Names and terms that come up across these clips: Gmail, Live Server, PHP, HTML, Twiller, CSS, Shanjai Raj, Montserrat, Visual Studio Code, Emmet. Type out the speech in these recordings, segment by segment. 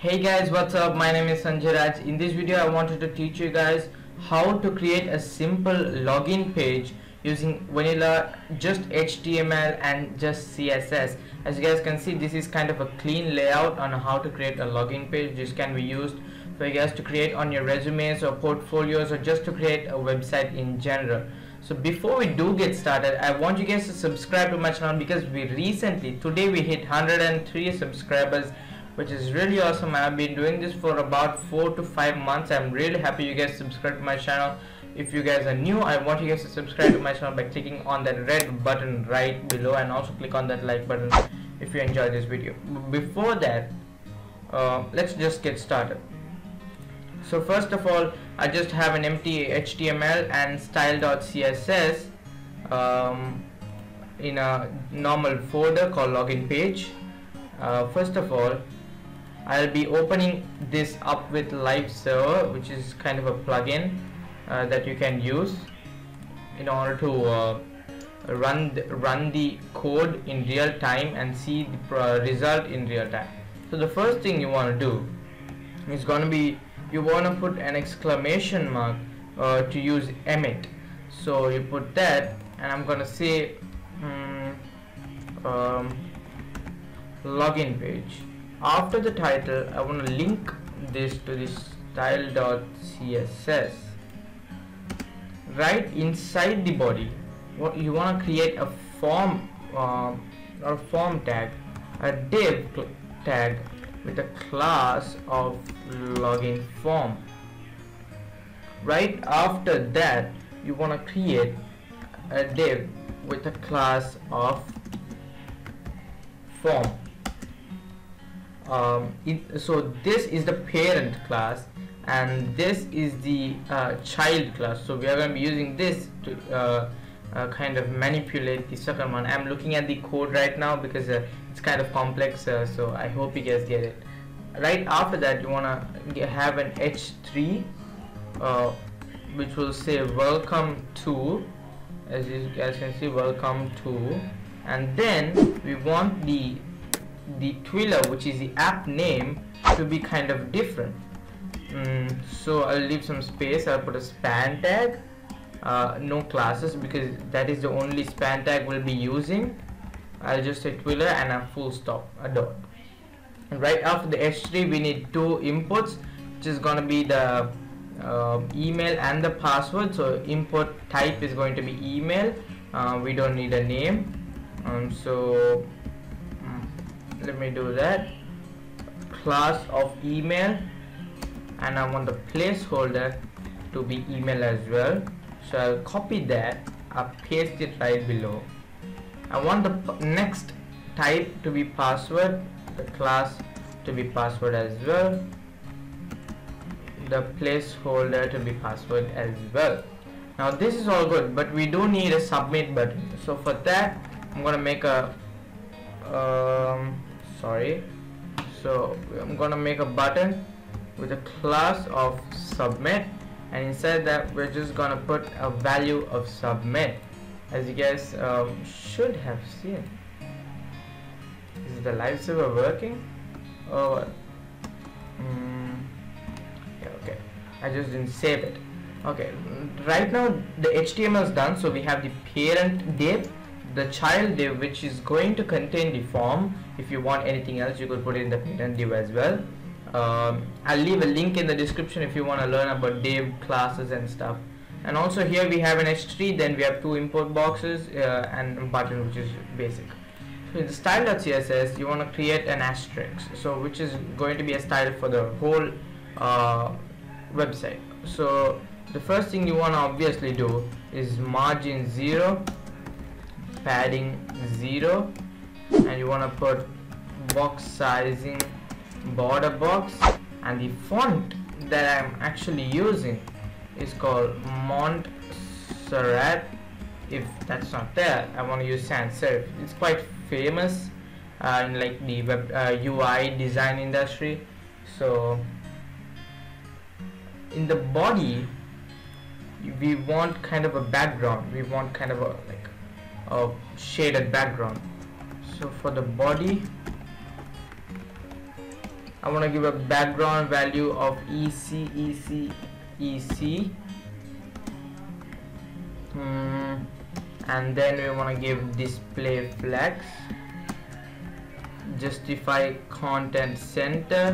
Hey guys, what's up? My name is Shanjai Raj. In this video I wanted to teach you guys how to create a simple login page using vanilla just HTML and just CSS. As you guys can see, this is kind of a clean layout on how to create a login page. This can be used for you guys to create on your resumes or portfolios or just to create a website in general. So before we do get started, I want you guys to subscribe to my channel because today we hit 103 subscribers, which is really awesome. I've been doing this for about 4 to 5 months. I'm really happy you guys subscribe to my channel. If you guys are new, I want you guys to subscribe to my channel by clicking on that red button right below, and also click on that like button if you enjoy this video. Before that, let's just get started. So first of all, I just have an empty HTML and style.css in a normal folder called login page. First of all, I'll be opening this up with Live Server, which is kind of a plugin that you can use in order to run the code in real time and see the result in real time. So the first thing you want to do is going to be, you want to put an exclamation mark to use Emmet. So you put that, and I'm going to say login page. After the title, I want to link this to the style.css. right inside the body, what you want to create a form or form tag, a div tag with a class of login form. Right after that, you want to create a div with a class of form. So this is the parent class and this is the child class. So we are going to be using this to kind of manipulate the second one. I'm looking at the code right now because it's kind of complex, so I hope you guys get it. Right after that, you want to have an h3 which will say welcome to, as you guys can see, welcome to, and then we want the Twiller, which is the app name, to be kind of different. So I'll leave some space. I'll put a span tag, no classes, because that is the only span tag we'll be using. I'll just say Twiller and a full stop, a dot. And right after the h3, we need two inputs, which is gonna be the email and the password. So input type is going to be email. We don't need a name, so let me do that. Class of email, and I want the placeholder to be email as well. So I'll copy that, I'll paste it right below. I want the next type to be password, the class to be password as well, the placeholder to be password as well. Now this is all good, but we do need a submit button. So for that, I'm gonna make a I'm gonna make a button with a class of submit, and inside that we're just gonna put a value of submit, as you guys should have seen. Is the Live Server working? Oh, yeah, okay, I just didn't save it. Okay, right now the HTML is done, so we have the parent div, the child div, which is going to contain the form. If you want anything else, you could put it in the parent div as well. I'll leave a link in the description if you want to learn about div classes and stuff. And also here we have an h3, then we have two import boxes and button, which is basic. So in the style.css, you want to create an asterisk, so which is going to be a style for the whole website. So the first thing you want to obviously do is margin 0, padding 0, and you want to put box sizing border box, and the font that I'm actually using is called Montserrat. If that's not there, I want to use sans serif. It's quite famous in like the web UI design industry. So in the body, we want kind of a background, we want kind of a shaded background. So for the body, I I want to give a background value of EC, and then we want to give display flex, justify content center,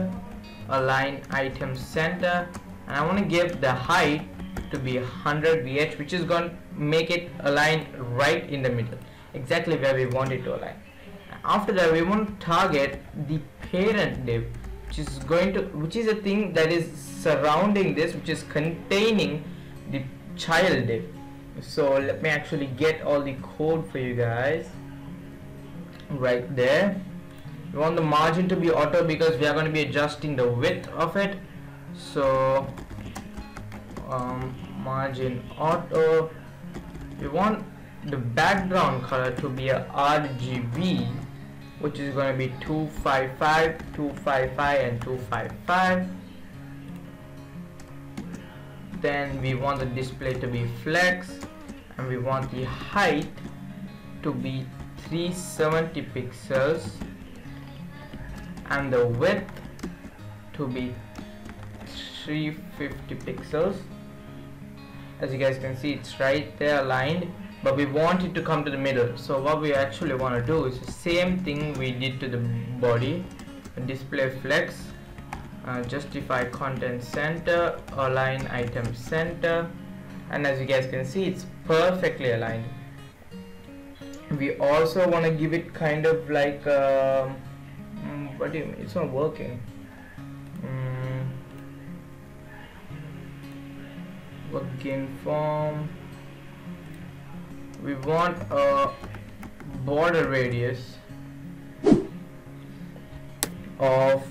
align item center, and I want to give the height to be 100 VH, which is going to make it align right in the middle, exactly where we want it to align. After that, we want to target the parent div, which is a thing that is surrounding this, which is containing the child div. So let me actually get all the code for you guys right there. We want the margin to be auto because we are going to be adjusting the width of it. So margin auto. We want the background color to be a RGB, which is going to be 255, 255 and 255. Then we want the display to be flex, and we want the height to be 370 pixels and the width to be 350 pixels. As you guys can see, it's right there aligned, but we want it to come to the middle. So what we actually want to do is the same thing we did to the body: display flex, justify content center, align item center, and as you guys can see, it's perfectly aligned. We also want to give it kind of like what do you mean? It's not working. Working form. We want a border radius of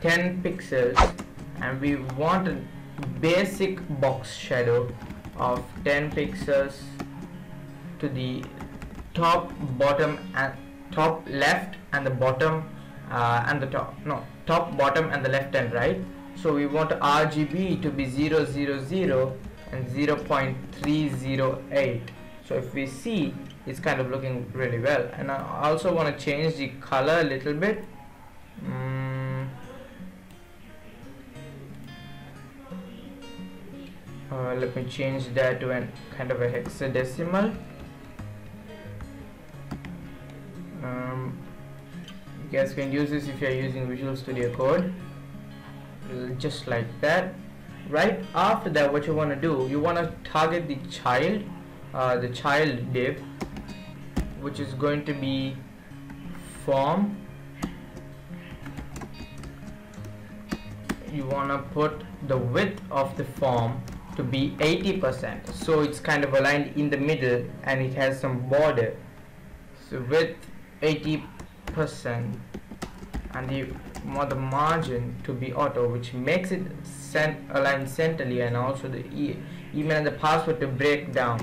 10 pixels, and we want a basic box shadow of 10 pixels to the top, bottom, and top left and the bottom and the top. No, top, bottom, and the left and right. So we want RGB to be 000 and 0.308. So if we see, it's kind of looking really well. And I also want to change the color a little bit. Let me change that to a kind of a hexadecimal. You guys can use this if you are using Visual Studio Code, just like that. Right after that, what you want to do, you want to target the child. The child div, which is going to be form. You want to put the width of the form to be 80%, so it's kind of aligned in the middle and it has some border. So width 80%, and you want the margin to be auto, which makes it align centrally, and also the email and the password to break down.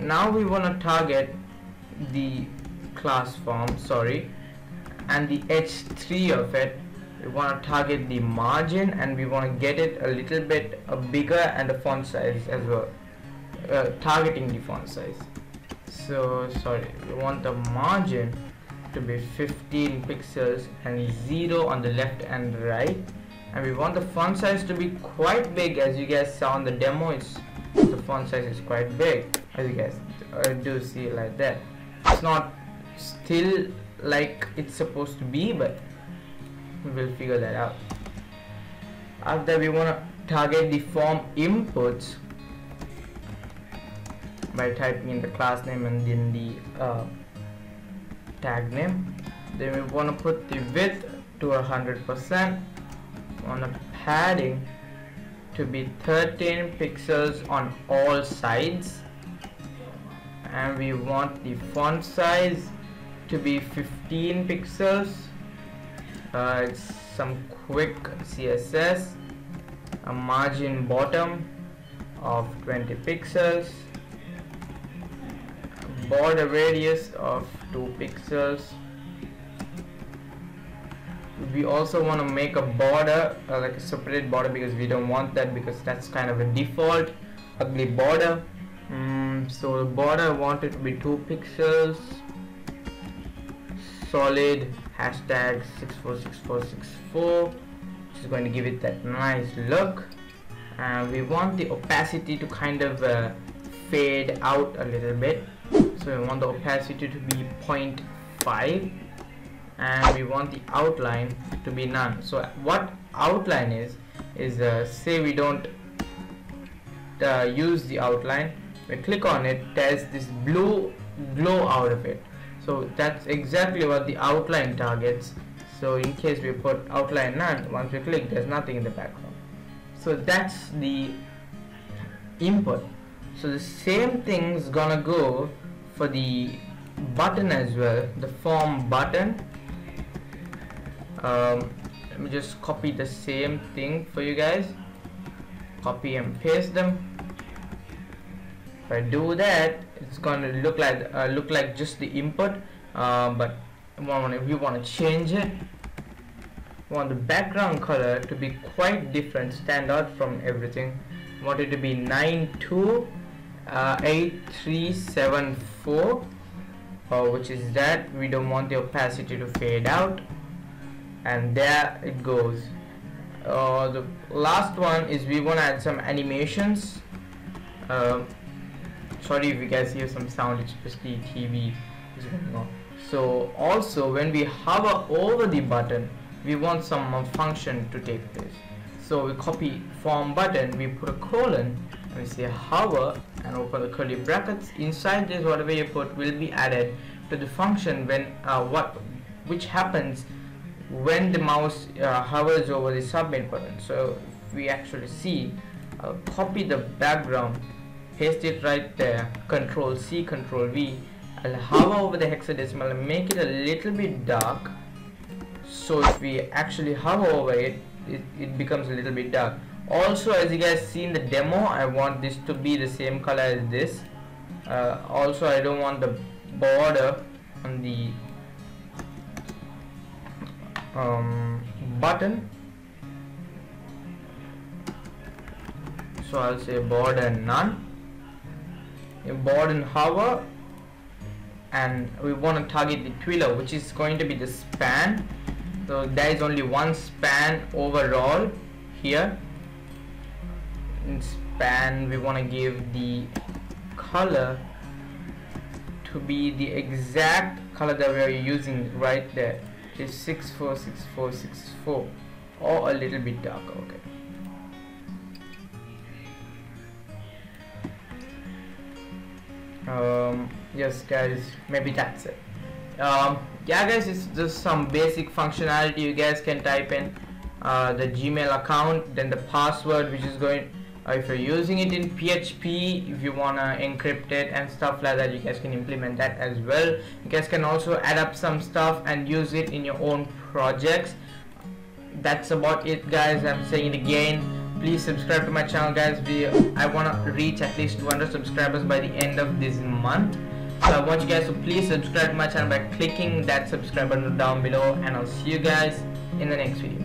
Now we want to target the class form, and the h3 of it. We want to target the margin, and we want to get it a little bit bigger, and the font size as well, targeting the font size. So we want the margin to be 15 pixels and 0 on the left and right, and we want the font size to be quite big. As you guys saw in the demo, the font size is quite big, as you guys do see like that. It's not still like it's supposed to be, but we'll figure that out. After, we want to target the form inputs by typing in the class name and then the tag name. Then we want to put the width to 100%, on a padding to be 13 pixels on all sides, and we want the font size to be 15 pixels. It's some quick CSS, a margin bottom of 20 pixels, border radius of 2 pixels. We also want to make a border, like a separate border, because we don't want that, because that's kind of a default ugly border. So the border, I want it to be 2 pixels. solid hashtag 646464, which is going to give it that nice look. We want the opacity to kind of fade out a little bit, so we want the opacity to be 0.5, and we want the outline to be none. So what outline is say we don't use the outline, we click on it, there's this blue glow out of it. So that's exactly what the outline targets. So in case we put outline none, once we click, there's nothing in the background. So that's the input. So the same thing's gonna go for the button as well, the form button. Let me just copy the same thing for you guys, copy and paste them. If I do that, it's gonna look like just the input, but if you want to change it, you want the background color to be quite different, stand out from everything. You want it to be 928374, which is that. We don't want the opacity to fade out, and there it goes. The last one is we want to add some animations. Sorry if you guys hear some sound, it's just the TV is going on. So also when we hover over the button, we want some function to take place. So we copy form button, we put a colon, and we say hover and open the curly brackets. Inside this, whatever you put will be added to the function when which happens when the mouse hovers over the submit button. So if we actually see, copy the background, paste it right there, Control C, Control V. I'll hover over the hexadecimal and make it a little bit dark. So if we actually hover over it, it becomes a little bit dark. Also, as you guys see in the demo, I want this to be the same color as this. Also, I don't want the border on the button. So I'll say border none. Board and hover, and we want to target the Twiller, which is going to be the span. So there is only one span overall here. In span, we want to give the color to be the exact color that we are using right there, which is 646464, or a little bit darker. Okay. Yes guys, maybe that's it. Yeah guys, it's just some basic functionality. You guys can type in the Gmail account, then the password, which is going, if you're using it in PHP, if you want to encrypt it and stuff like that, you guys can implement that as well. You guys can also add up some stuff and use it in your own projects. That's about it guys. I'm saying it again, please subscribe to my channel guys. I want to reach at least 200 subscribers by the end of this month, so I want you guys to please subscribe to my channel by clicking that subscribe button down below, and I'll see you guys in the next video.